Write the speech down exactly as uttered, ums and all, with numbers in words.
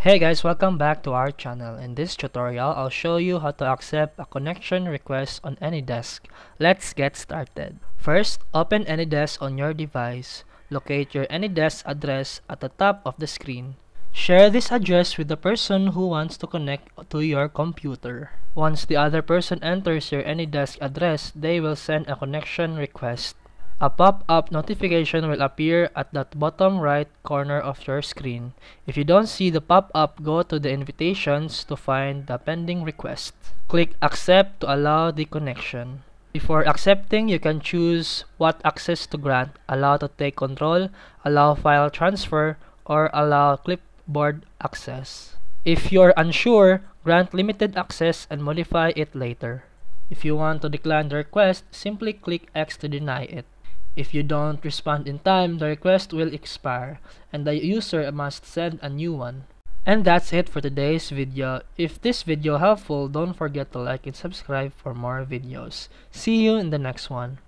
Hey guys, welcome back to our channel. In this tutorial, I'll show you how to accept a connection request on AnyDesk. Let's get started. First, open AnyDesk on your device. Locate your AnyDesk address at the top of the screen. Share this address with the person who wants to connect to your computer. Once the other person enters your AnyDesk address, they will send a connection request. A pop-up notification will appear at the bottom right corner of your screen. If you don't see the pop-up, go to the invitations to find the pending request. Click accept to allow the connection. Before accepting, you can choose what access to grant, allow to take control, allow file transfer, or allow clipboard access. If you're unsure, grant limited access and modify it later. If you want to decline the request, simply click X to deny it. If you don't respond in time, the request will expire, and the user must send a new one. And that's it for today's video. If this video helpful, don't forget to like and subscribe for more videos. See you in the next one.